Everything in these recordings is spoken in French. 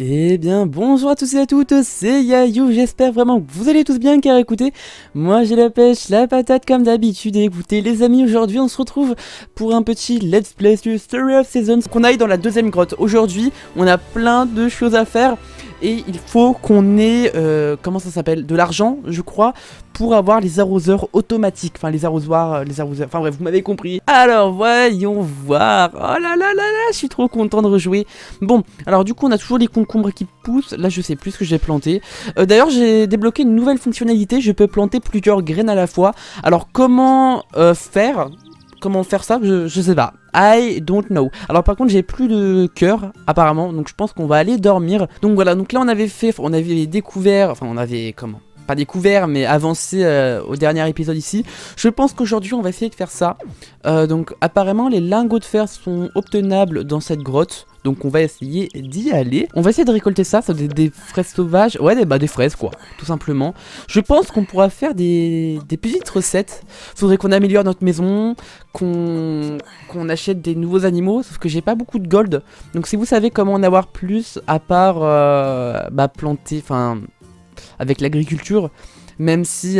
Eh bien bonjour à tous et à toutes, c'est Yayou, j'espère vraiment que vous allez tous bien car écoutez, moi j'ai la pêche, la patate comme d'habitude et écoutez les amis, aujourd'hui on se retrouve pour un petit let's play sur Story of Seasons, qu'on aille dans la deuxième grotte. Aujourd'hui on a plein de choses à faire et il faut qu'on ait, comment ça s'appelle, de l'argent je crois, pour avoir les arroseurs automatiques, enfin les arrosoirs, enfin bref vous m'avez compris. Alors voyons voir, oh là là là là, je suis trop content de rejouer. Bon, alors du coup on a toujours les concombres qui poussent, là je sais plus ce que j'ai planté. D'ailleurs j'ai débloqué une nouvelle fonctionnalité, je peux planter plusieurs graines à la fois. Alors comment faire ça, je sais pas. I don't know. Alors par contre j'ai plus de cœur apparemment, donc je pense qu'on va aller dormir. Donc voilà, donc là on avait avancé au dernier épisode ici. Je pense qu'aujourd'hui on va essayer de faire ça. Donc apparemment les lingots de fer sont obtenables dans cette grotte. Donc on va essayer d'y aller. On va essayer de récolter ça, ça doit être des fraises sauvages. Ouais, des fraises quoi, tout simplement. Je pense qu'on pourra faire des petites recettes. Faudrait qu'on améliore notre maison, qu'on achète des nouveaux animaux. Sauf que j'ai pas beaucoup de gold. Donc si vous savez comment en avoir plus, à part planter, enfin avec l'agriculture. Même si,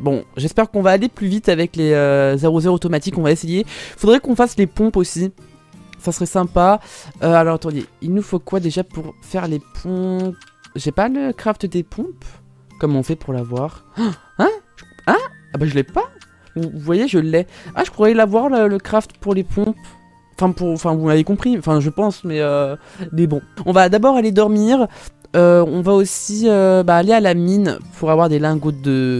bon, j'espère qu'on va aller plus vite avec les arroseurs automatiques, on va essayer. Faudrait qu'on fasse les pompes aussi. Ça serait sympa. Alors attendez, il nous faut quoi déjà pour faire les pompes? J'ai pas le craft des pompes? Comment on fait pour l'avoir? Hein? Hein? Ah bah je l'ai pas. Vous voyez, je l'ai. Ah, je croyais l'avoir le craft pour les pompes. Enfin vous m'avez compris. Enfin je pense, mais bon. On va d'abord aller dormir. On va aussi aller à la mine pour avoir des lingots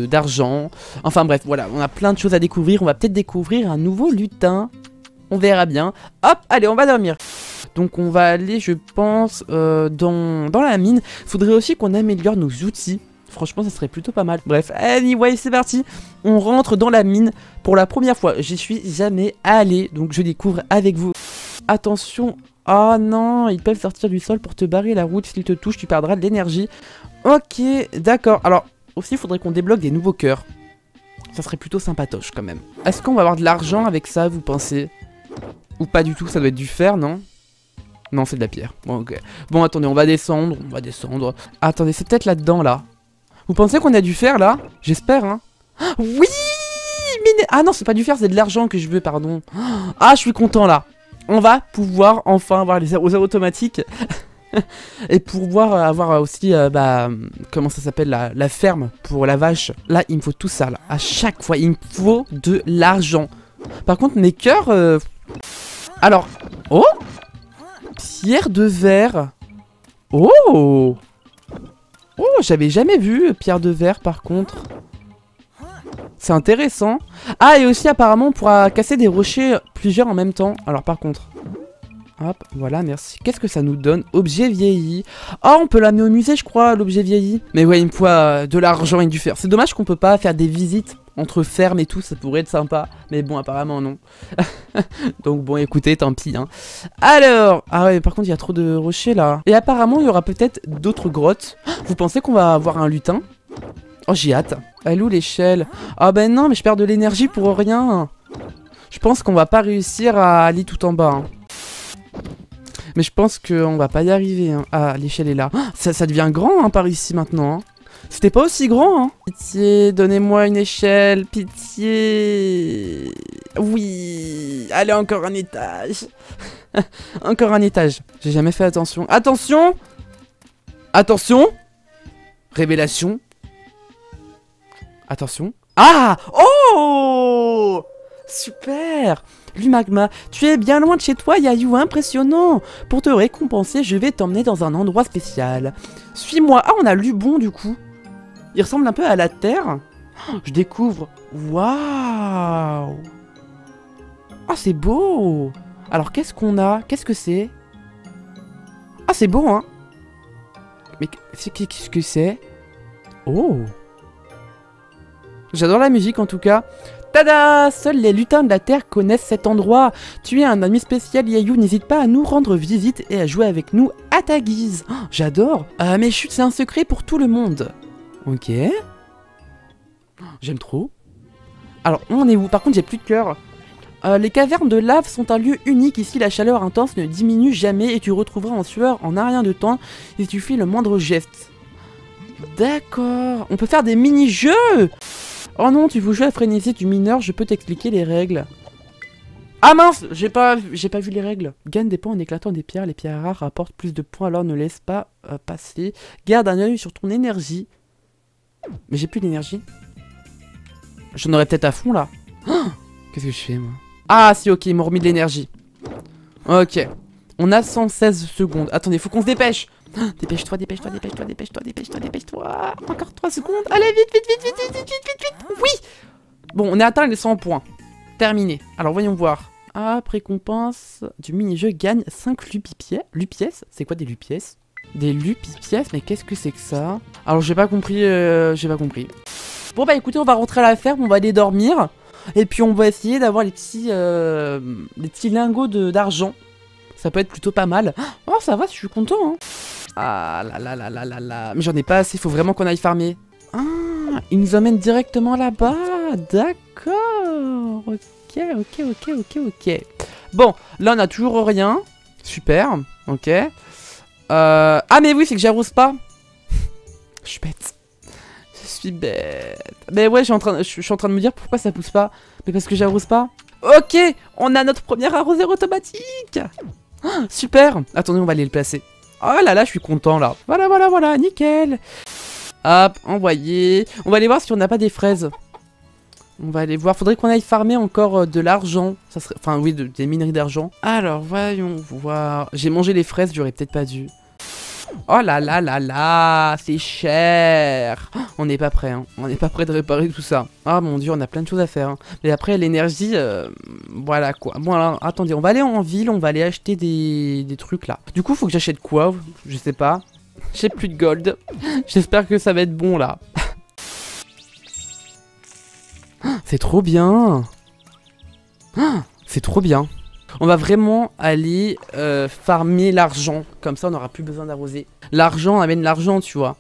d'argent. Enfin bref, voilà, on a plein de choses à découvrir. On va peut-être découvrir un nouveau lutin. On verra bien. Hop, allez, on va dormir. Donc on va aller, je pense, dans la mine. Faudrait aussi qu'on améliore nos outils. Franchement, ça serait plutôt pas mal. Bref, anyway, c'est parti. On rentre dans la mine pour la première fois. J'y suis jamais allé, donc je découvre avec vous. Attention. Oh non, ils peuvent sortir du sol pour te barrer la route. S'ils te touchent, tu perdras de l'énergie. Ok, d'accord. Alors, aussi, il faudrait qu'on débloque des nouveaux cœurs. Ça serait plutôt sympatoche quand même. Est-ce qu'on va avoir de l'argent avec ça, vous pensez? Ou pas du tout, ça doit être du fer, non? Non, c'est de la pierre. Bon, ok. Bon, attendez, on va descendre, on va descendre. Attendez, c'est peut-être là-dedans, là. Vous pensez qu'on a du fer, là? J'espère, hein. Oui! Ah non, c'est pas du fer, c'est de l'argent que je veux, pardon. Ah, je suis content, là. On va pouvoir enfin avoir les arroseurs automatiques. Et pouvoir avoir aussi, comment ça s'appelle, la ferme pour la vache. Là, il me faut tout ça, là. À chaque fois, il me faut de l'argent. Par contre, mes cœurs... Alors, oh, pierre de verre. Oh, oh, j'avais jamais vu pierre de verre par contre. C'est intéressant. Ah, et aussi apparemment on pourra casser des rochers plusieurs en même temps. Alors par contre, hop, voilà, merci. Qu'est-ce que ça nous donne? Objet vieilli. Ah, oh, on peut l'amener au musée je crois, l'objet vieilli. Mais ouais, il me faut de l'argent et du fer. C'est dommage qu'on peut pas faire des visites entre fermes et tout, ça pourrait être sympa. Mais bon, apparemment non. Donc bon, écoutez, tant pis hein. Alors, ah ouais, par contre il y a trop de rochers là. Et apparemment il y aura peut-être d'autres grottes. Vous pensez qu'on va avoir un lutin? Oh, j'ai hâte. Elle est où l'échelle? Ah ben non, mais je perds de l'énergie pour rien. Je pense qu'on va pas réussir à aller tout en bas hein. Mais je pense qu'on va pas y arriver hein. Ah, l'échelle est là. Ça devient grand hein, par ici maintenant hein. C'était pas aussi grand, hein. Pitié, donnez-moi une échelle, pitié. Oui, allez, encore un étage. Encore un étage. J'ai jamais fait attention. Attention. Attention. Révélation. Attention. Ah. Oh. Super. Lumagma, tu es bien loin de chez toi, Yayou, impressionnant. Pour te récompenser, je vais t'emmener dans un endroit spécial. Suis-moi. Ah, on a Lubon, du coup. Il ressemble un peu à la Terre. Oh, je découvre. Waouh. Ah, oh, c'est beau. Alors, qu'est-ce qu'on a? Qu'est-ce que c'est? Ah, c'est beau, hein. Mais qu'est-ce que c'est? Oh. J'adore la musique, en tout cas. Tada! Seuls les lutins de la Terre connaissent cet endroit. Tu es un ami spécial, Yayou. N'hésite pas à nous rendre visite et à jouer avec nous à ta guise. Oh, j'adore. Mais chut, c'est un secret pour tout le monde. Ok. J'aime trop. Alors, on est où? Par contre, j'ai plus de cœur. Les cavernes de lave sont un lieu unique. Ici, la chaleur intense ne diminue jamais et tu retrouveras en sueur en un rien de temps si tu fais le moindre geste. D'accord. On peut faire des mini-jeux. Oh non, tu veux jouer à Frénésie du mineur, je peux t'expliquer les règles. Ah mince, j'ai pas vu les règles. Gagne des points en éclatant des pierres. Les pierres rares rapportent plus de points, alors ne laisse pas passer. Garde un œil sur ton énergie. Mais j'ai plus d'énergie. J'en aurais peut-être à fond là. Oh, qu'est-ce que je fais moi? Ah si, ok, ils m'ont remis de l'énergie. Ok. On a 116 secondes. Attendez, faut qu'on se dépêche. Dépêche-toi, dépêche-toi, dépêche-toi, dépêche-toi, dépêche-toi, dépêche-toi. Encore 3 secondes. Allez, vite, vite, vite, vite, vite, vite, vite, vite. Oui. Bon, on a atteint les 100 points. Terminé. Alors voyons voir. Hop, récompense du mini-jeu, gagne 5 lupipiès. Lupiès, c'est quoi des lupiès? Des lupipiès, mais qu'est-ce que c'est que ça? Alors j'ai pas compris, Bon bah écoutez, on va rentrer à la ferme, on va aller dormir. Et puis on va essayer d'avoir les petits lingots d'argent. Ça peut être plutôt pas mal. Oh ça va, je suis content hein. Ah là là là là là là. Mais j'en ai pas assez, faut vraiment qu'on aille farmer. Ah, il nous emmène directement là-bas. D'accord. Ok. Bon, là on a toujours rien. Super, ok. Ah mais oui, c'est que j'arrose pas. Je suis bête. Je suis bête. Mais ouais, je suis en train de me dire pourquoi ça pousse pas. Mais parce que j'arrose pas. Ok, on a notre premier arroseur automatique. Ah, super. Attendez, on va aller le placer. Oh là là, je suis content là. Voilà, voilà, voilà, nickel. Hop, envoyé. On va aller voir si on n'a pas des fraises. On va aller voir, faudrait qu'on aille farmer encore de l'argent, ça serait... Enfin oui, des mineries d'argent. Alors voyons voir, j'ai mangé les fraises, j'aurais peut-être pas dû. Oh là là là là, c'est cher. On n'est pas prêt, hein. On n'est pas prêt de réparer tout ça. Ah mon dieu, on a plein de choses à faire, hein. Mais après l'énergie, voilà quoi. Bon alors, attendez, on va aller en ville, on va aller acheter des trucs là. Du coup, faut que j'achète quoi, je sais pas. J'ai plus de gold, j'espère que ça va être bon là. C'est trop bien. C'est trop bien. On va vraiment aller farmer l'argent. Comme ça on n'aura plus besoin d'arroser. L'argent amène l'argent, tu vois.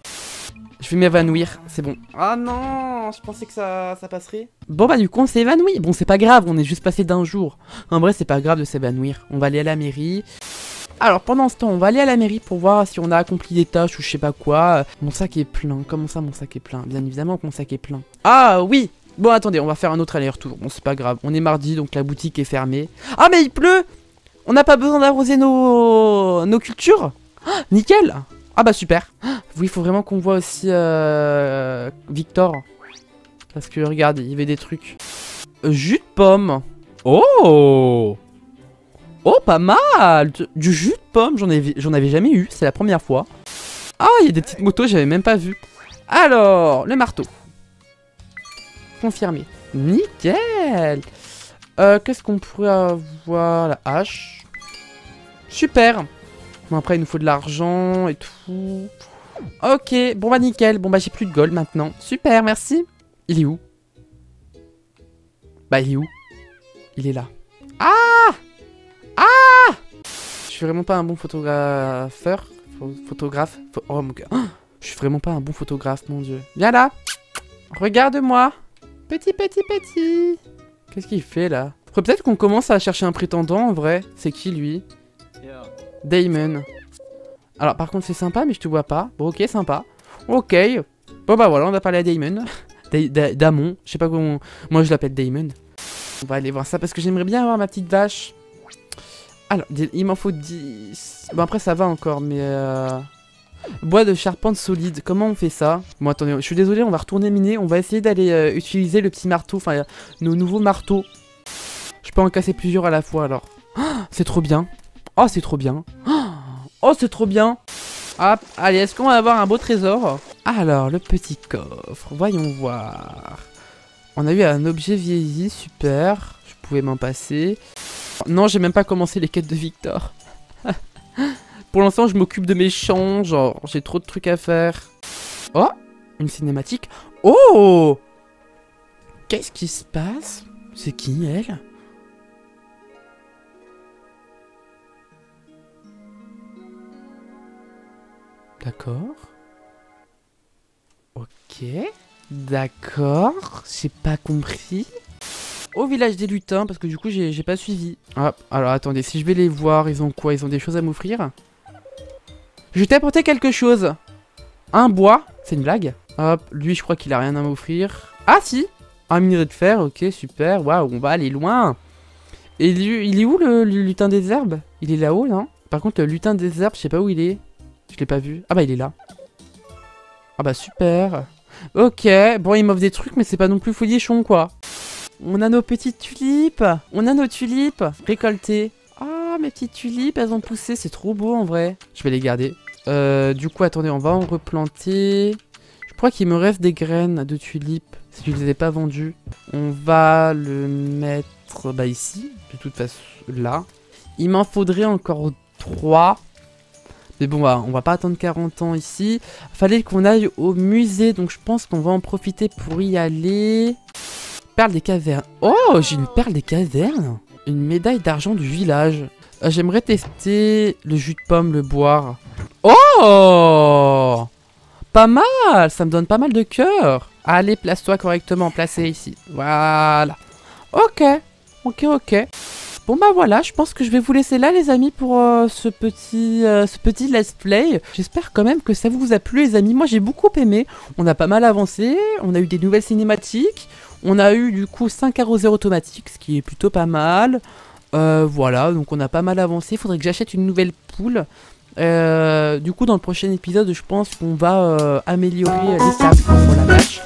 Je vais m'évanouir, c'est bon. Ah non, je pensais que ça passerait. Bon bah du coup on s'est évanoui. Bon c'est pas grave, on est juste passé d'un jour. En vrai c'est pas grave de s'évanouir. On va aller à la mairie. Alors pendant ce temps on va aller à la mairie pour voir si on a accompli des tâches ou je sais pas quoi. Mon sac est plein, comment ça mon sac est plein? Bien évidemment que mon sac est plein. Ah oui. Bon attendez, on va faire un autre aller-retour, bon c'est pas grave, on est mardi donc la boutique est fermée. Ah mais il pleut. On n'a pas besoin d'arroser nos cultures. Ah, nickel. Ah bah super. Oui, il faut vraiment qu'on voit aussi Victor. Parce que regarde, il y avait des trucs. Jus de pomme. Oh. Oh pas mal. Du jus de pomme, j'en avais jamais eu, c'est la première fois. Ah il y a des petites motos, j'avais même pas vu. Alors, le marteau. Confirmé. Nickel. Qu'est-ce qu'on pourrait avoir? La hache. Super. Bon après il nous faut de l'argent et tout. Ok. Bon bah nickel. Bon bah j'ai plus de gold maintenant. Super, merci. Il est où? Bah il est où? Il est là. Ah. Ah. Je suis vraiment pas un bon photographeur. Photographe. Oh mon gars. Je suis vraiment pas un bon photographe, mon dieu. Viens là. Regarde-moi. Petit. Qu'est-ce qu'il fait là? Faudrait peut-être qu'on commence à chercher un prétendant en vrai. C'est qui lui? Damon. Alors par contre c'est sympa mais je te vois pas. Bon ok sympa. Ok. Bon bah voilà on va parler à Damon. Damon. Je sais pas comment... Moi je l'appelle Damon. On va aller voir ça parce que j'aimerais bien avoir ma petite vache. Alors il m'en faut 10. Bon après ça va encore mais... Bois de charpente solide, comment on fait ça? Bon attendez, je suis désolé, on va retourner miner. On va essayer d'aller utiliser le petit marteau. Enfin, nos nouveaux marteaux. Je peux en casser plusieurs à la fois alors. Oh, c'est trop bien. Oh c'est trop bien. Oh c'est trop bien. Hop, allez, est-ce qu'on va avoir un beau trésor? Alors, le petit coffre, voyons voir. On a eu un objet vieilli, super. Je pouvais m'en passer. Non, j'ai même pas commencé les quêtes de Victor. Pour l'instant, je m'occupe de mes champs, genre, j'ai trop de trucs à faire. Oh, une cinématique. Oh! Qu'est-ce qui se passe? C'est qui, elle? D'accord. Ok. D'accord. J'ai pas compris. au village des lutins parce que du coup j'ai pas suivi. Ah, alors attendez, si je vais les voir, ils ont quoi? Ils ont des choses à m'offrir. Je t'ai apporté quelque chose. Un bois. C'est une blague? Hop, lui je crois qu'il a rien à m'offrir. Ah si, un minerai de fer, ok, super, waouh, on va aller loin. Et lui, il est où le lutin des herbes? Il est là-haut, non? Par contre, le lutin des herbes, je sais pas où il est. Je l'ai pas vu. Ah bah, il est là. Ah bah, super. Ok, bon, il m'offre des trucs, mais c'est pas non plus folichon, quoi. On a nos petites tulipes. On a nos tulipes récoltées. Ah, mes petites tulipes, elles ont poussé. C'est trop beau, en vrai. Je vais les garder. Du coup, attendez, on va en replanter. Je crois qu'il me reste des graines de tulipes. Si je les ai pas vendues. On va le mettre bah, ici. De toute façon, là. Il m'en faudrait encore 3. Mais bon, bah, on va pas attendre 40 ans ici. Fallait qu'on aille au musée. Donc je pense qu'on va en profiter pour y aller. Perle des cavernes. Oh, j'ai une perle des cavernes. Une médaille d'argent du village. J'aimerais tester le jus de pomme, le boire. Oh, pas mal. Ça me donne pas mal de cœur. Allez, place-toi correctement. Placez ici. Voilà. Ok. Ok, ok. Bon bah voilà, je pense que je vais vous laisser là les amis pour ce petit let's play. J'espère quand même que ça vous a plu les amis, moi j'ai beaucoup aimé. On a pas mal avancé, on a eu des nouvelles cinématiques, on a eu du coup 5 arroseurs automatiques, ce qui est plutôt pas mal. Voilà, donc on a pas mal avancé, il faudrait que j'achète une nouvelle poule. Du coup dans le prochain épisode je pense qu'on va améliorer les tables pour la match.